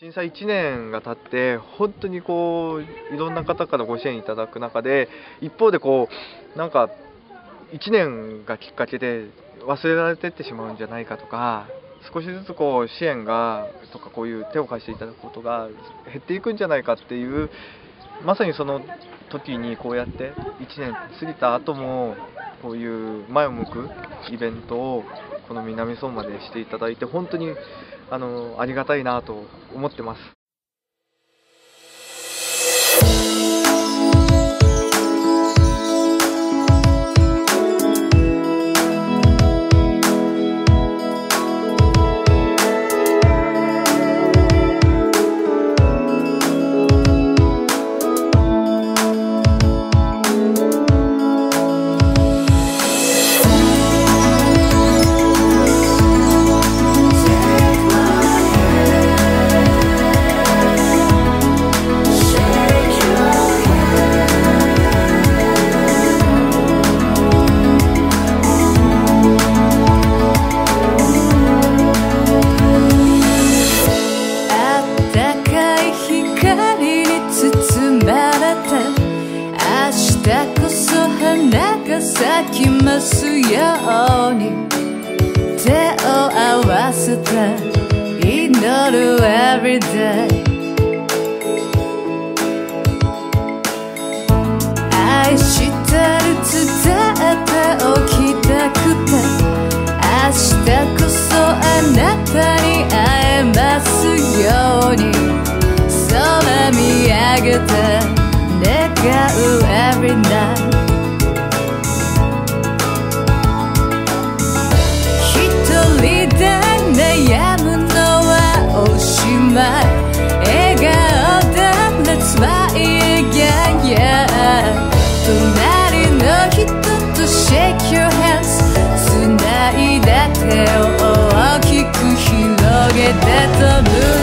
震災1年が経って本当にこういろんな方からご支援いただく中で、一方でこうなんか1年がきっかけで忘れられてってしまうんじゃないかとか、少しずつこう支援がとかこういう手を貸していただくことが減っていくんじゃないかっていう、まさにその時にこうやって1年過ぎた後もこういう前を向くイベントをこの南相馬でしていただいて、本当にありがたいなと思ってます。咲きますように手を合わせて祈る everyday、 愛してる伝えておきたくて、明日こそあなたに会えますように空見上げて願う everyday、That's a blue